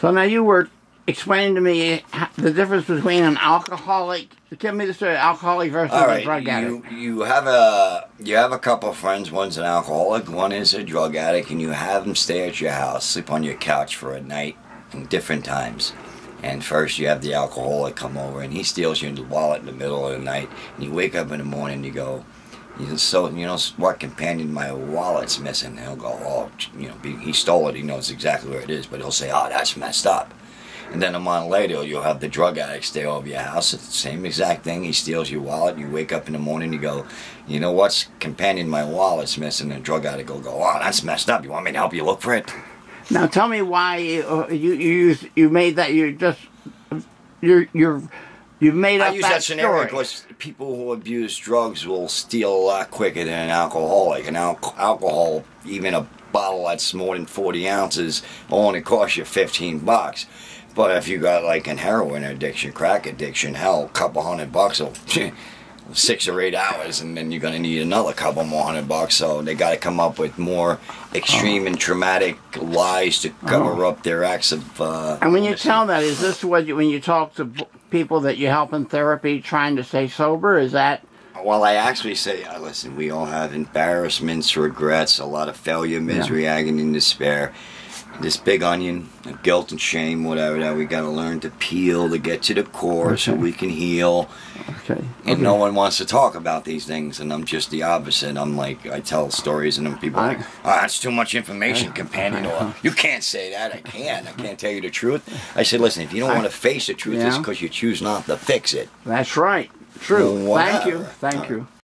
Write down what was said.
So now you were explaining to me the difference between an alcoholic. Tell me the story. Alcoholic versus a drug addict. You have a couple of friends. One's an alcoholic. One is a drug addict, and you have them stay at your house, sleep on your couch for a night, in different times. And first you have the alcoholic come over, and he steals your wallet in the middle of the night. And you wake up in the morning, and you go, so you know what, companion, my wallet's missing. And he'll go, oh, you know, he stole it. He knows exactly where it is, but he'll say, oh, that's messed up. And then a month later, you'll have the drug addict stay over your house. It's the same exact thing. He steals your wallet. You wake up in the morning, you go, you know what's, companion, my wallet's missing. And the drug addict will go, oh, that's messed up. You want me to help you look for it? Now tell me why you made that. You've made up that story. I use that scenario because people who abuse drugs will steal a lot quicker than an alcoholic. And alcohol, even a bottle that's more than 40 ounces, only costs you $15. But if you got like an heroin addiction, crack addiction, hell, a couple $100 will 6 or 8 hours, and then you're going to need another couple more $100. So they got to come up with more extreme and traumatic lies to cover up their acts of... and when you tell that, is this what you, when you talk to people that you help in therapy trying to stay sober, is that... Well, I actually say, listen, we all have embarrassments, regrets, a lot of failure, misery, agony, and despair. This big onion of guilt and shame, whatever, that we got to learn to peel to get to the core so we can heal. And no one wants to talk about these things, and I'm just the opposite. I'm like, I tell stories, and then people are like, oh, that's too much information, companion, or you can't say that. I can't tell you the truth. I said, listen, if you don't want to face the truth, it's because you choose not to fix it. That's right. True. Well, thank you. Thank you.